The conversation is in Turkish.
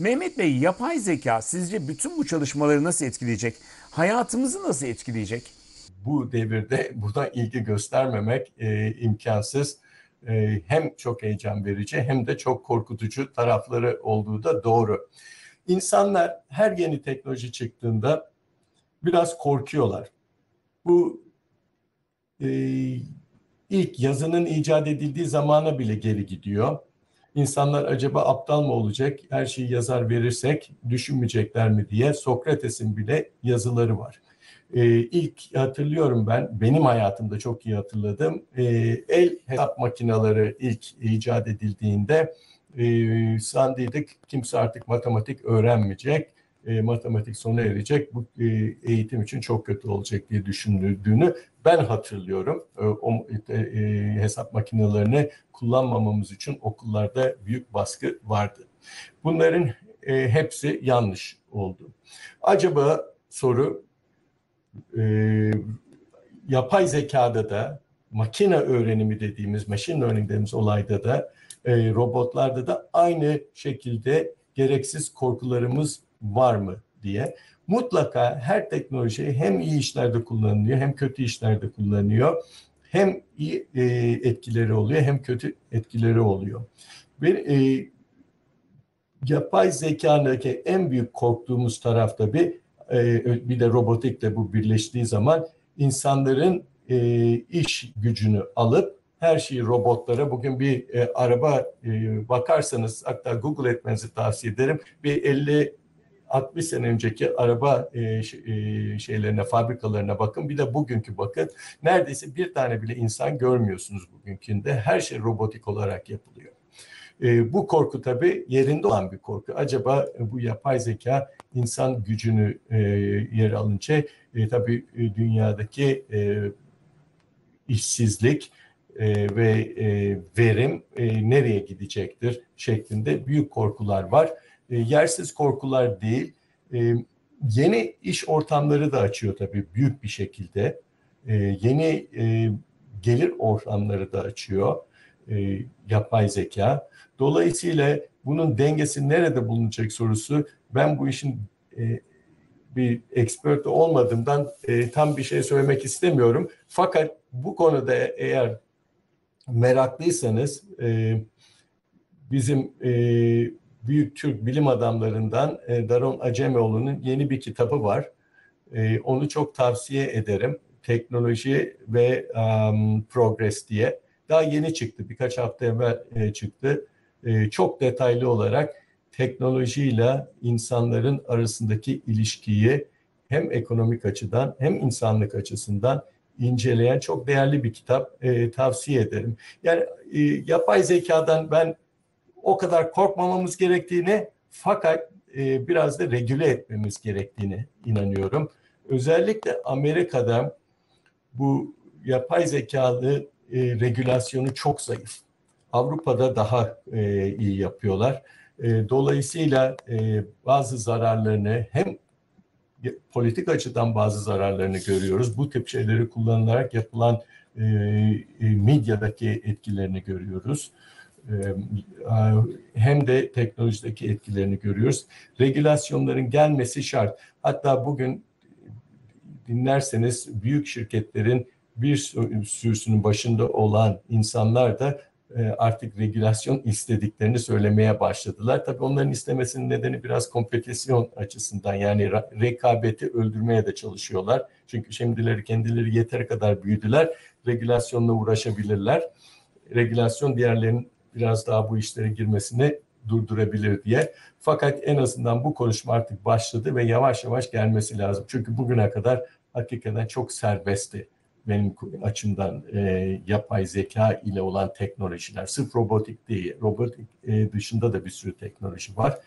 Mehmet Bey, yapay zeka sizce bütün bu çalışmaları nasıl etkileyecek? Hayatımızı nasıl etkileyecek? Bu devirde buna ilgi göstermemek imkansız. Hem çok heyecan verici hem de çok korkutucu tarafları olduğu da doğru. İnsanlar her yeni teknoloji çıktığında biraz korkuyorlar. Bu ilk yazının icat edildiği zamana bile geri gidiyor. İnsanlar acaba aptal mı olacak, her şeyi yazar verirsek düşünmeyecekler mi diye Sokrates'in bile yazıları var. İlk hatırlıyorum benim hayatımda çok iyi hatırladığım el hesap makineleri ilk icat edildiğinde sandıydık kimse artık matematik öğrenmeyecek, matematik sona erecek, bu eğitim için çok kötü olacak diye düşünüldüğünü ben hatırlıyorum. Hesap makinelerini kullanmamamız için okullarda büyük baskı vardı. Bunların hepsi yanlış oldu. Acaba soru yapay zekada da, makine öğrenimi dediğimiz, machine learning dediğimiz olayda da, robotlarda da aynı şekilde gereksiz korkularımız var mı diye. Mutlaka her teknoloji hem iyi işlerde kullanılıyor hem kötü işlerde kullanılıyor. Hem iyi etkileri oluyor hem kötü etkileri oluyor. Yapay zekadaki en büyük korktuğumuz taraf tabii, bir de robotikle bu birleştiği zaman insanların iş gücünü alıp her şeyi robotlara, bugün bir araba bakarsanız, hatta Google etmenizi tavsiye ederim. Bir 50-60 sene önceki araba şeylerine, fabrikalarına bakın. Bir de bugünkü bakın. Neredeyse bir tane bile insan görmüyorsunuz bugünkünde. Her şey robotik olarak yapılıyor. Bu korku tabii yerinde olan bir korku. Acaba bu yapay zeka insan gücünü yer alınca tabii dünyadaki işsizlik ve verim nereye gidecektir şeklinde büyük korkular var. Yersiz korkular değil, yeni iş ortamları da açıyor tabii büyük bir şekilde. Yeni gelir ortamları da açıyor yapay zeka. Dolayısıyla bunun dengesi nerede bulunacak sorusu, ben bu işin bir expert olmadığımdan tam bir şey söylemek istemiyorum. Fakat bu konuda eğer meraklıysanız bizim büyük Türk bilim adamlarından Daron Acemoğlu'nun yeni bir kitabı var. Onu çok tavsiye ederim. Teknoloji ve Progress diye. Daha yeni çıktı. Birkaç hafta evvel çıktı. Çok detaylı olarak teknolojiyle insanların arasındaki ilişkiyi hem ekonomik açıdan hem insanlık açısından inceleyen çok değerli bir kitap. Tavsiye ederim. Yani yapay zekadan ben o kadar korkmamamız gerektiğini, fakat biraz da regüle etmemiz gerektiğini inanıyorum. Özellikle Amerika'da bu yapay zekalı regülasyonu çok zayıf. Avrupa'da daha iyi yapıyorlar. Dolayısıyla bazı zararlarını, hem politik açıdan bazı zararlarını görüyoruz. Bu tip şeyleri kullanılarak yapılan medyadaki etkilerini görüyoruz. Hem de teknolojideki etkilerini görüyoruz. Regülasyonların gelmesi şart. Hatta bugün dinlerseniz büyük şirketlerin bir sürüsünün başında olan insanlar da artık regülasyon istediklerini söylemeye başladılar. Tabii onların istemesinin nedeni biraz kompetisyon açısından, yani rekabeti öldürmeye de çalışıyorlar. Çünkü şimdileri kendileri yeteri kadar büyüdüler. Regülasyonla uğraşabilirler. Regülasyon diğerlerinin biraz daha bu işlere girmesini durdurabilir diye. Fakat en azından bu konuşma artık başladı ve yavaş yavaş gelmesi lazım. Çünkü bugüne kadar hakikaten çok serbestti benim açımdan yapay zeka ile olan teknolojiler. Sırf robotik değil, robotik dışında da bir sürü teknoloji var.